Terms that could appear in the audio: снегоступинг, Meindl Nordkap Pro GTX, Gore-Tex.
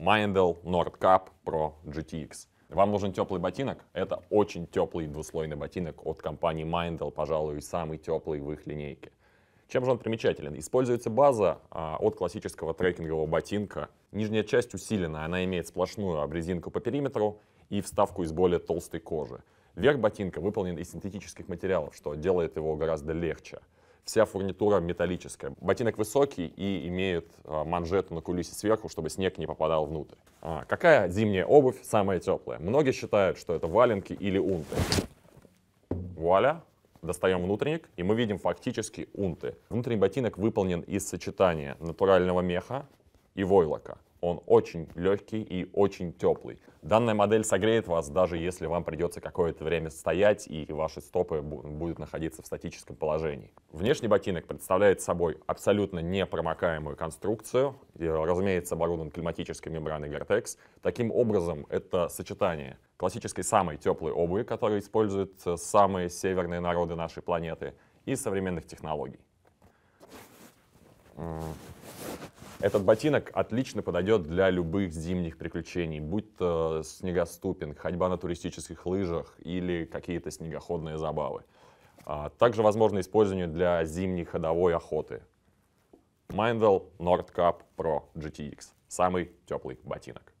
Meindl Nordkap Pro GTX. Вам нужен теплый ботинок? Это очень теплый двуслойный ботинок от компании Meindl, пожалуй, самый теплый в их линейке. Чем же он примечателен? Используется база от классического трекингового ботинка. Нижняя часть усиленная, она имеет сплошную обрезинку по периметру и вставку из более толстой кожи. Верх ботинка выполнен из синтетических материалов, что делает его гораздо легче. Вся фурнитура металлическая. Ботинок высокий и имеет манжету на кулисе сверху, чтобы снег не попадал внутрь. Какая зимняя обувь самая теплая? Многие считают, что это валенки или унты. Вуаля! Достаем внутренник, и мы видим фактически унты. Внутренний ботинок выполнен из сочетания натурального меха и войлока. Он очень легкий и очень теплый. Данная модель согреет вас, даже если вам придется какое-то время стоять, и ваши стопы будут находиться в статическом положении. Внешний ботинок представляет собой абсолютно непромокаемую конструкцию. Разумеется, оборудован климатической мембраной Gore-Tex. Таким образом, это сочетание классической самой теплой обуви, которую используют самые северные народы нашей планеты, и современных технологий. Этот ботинок отлично подойдет для любых зимних приключений, будь то снегоступинг, ходьба на туристических лыжах или какие-то снегоходные забавы. Также возможно использование для зимней ходовой охоты. Meindl Nordkap Pro GTX – самый теплый ботинок.